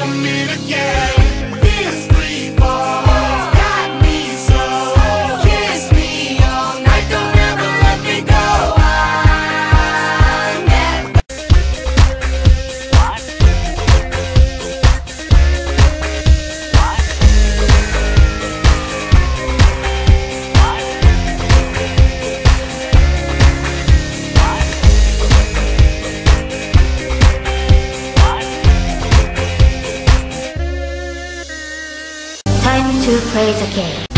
wanna meet again. These three balls got me so, kiss me all night, don't ever let me go. I never. Time to praise again.